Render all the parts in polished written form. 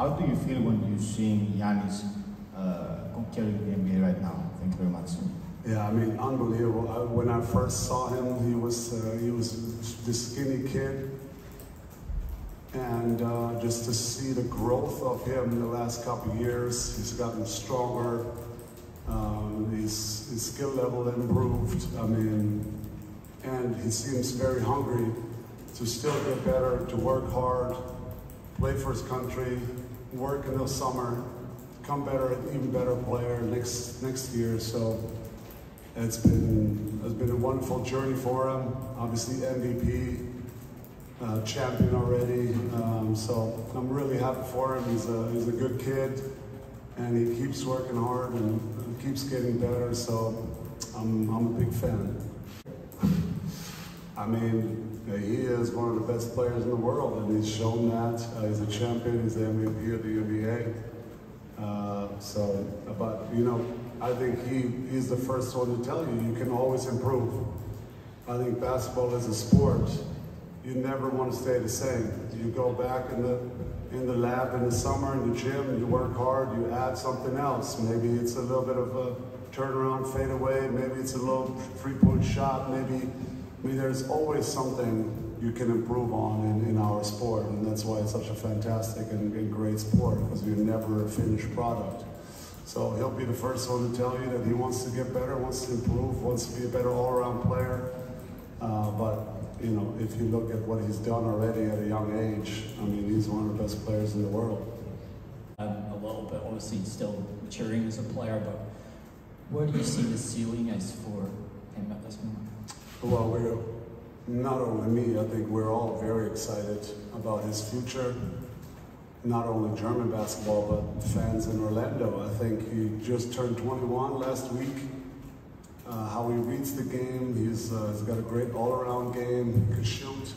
How do you feel when you're seeing Giannis carrying the NBA right now? Thank you very much. Yeah, I mean, unbelievable. When I first saw him, he was this skinny kid, and just to see the growth of him in the last couple of years, he's gotten stronger. His skill level improved. I mean, and he seems very hungry to still get better, to work hard, play for his country, work in the summer, become better, even better player next year. So it's been a wonderful journey for him. Obviously MVP, champion already. So I'm really happy for him. He's a good kid, and he keeps working hard and keeps getting better. So I'm a big fan. I mean, he is one of the best players in the world, and he's shown that. He's a champion, he's the MVP of the NBA. But you know, I think he's the first one to tell you, you can always improve. I think basketball is a sport. You never want to stay the same. You go back in the lab in the summer, in the gym, you work hard, you add something else. Maybe it's a little bit of a turnaround fadeaway, maybe it's a little three-point shot, I mean, there's always something you can improve on in our sport, and that's why it's such a fantastic and great sport, because you're never a finished product. So he'll be the first one to tell you that he wants to get better, wants to improve, wants to be a better all-around player. But you know, if you look at what he's done already at a young age, I mean, he's one of the best players in the world. A little bit, obviously, still maturing as a player, but where do you see the ceiling as for him at this moment? Well, we're not only me, I think we're all very excited about his future. Not only German basketball, but fans in Orlando. I think he just turned 21 last week. How he reads the game, he's got a great all-around game. He can shoot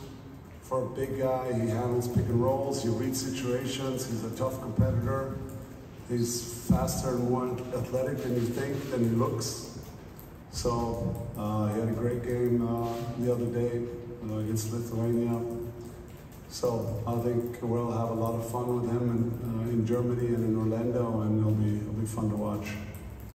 for a big guy. He handles pick and rolls. He reads situations. He's a tough competitor. He's faster and more athletic than you think, than he looks. So he had a great game the other day against Lithuania. So I think we'll have a lot of fun with him in Germany and in Orlando, and it'll be fun to watch.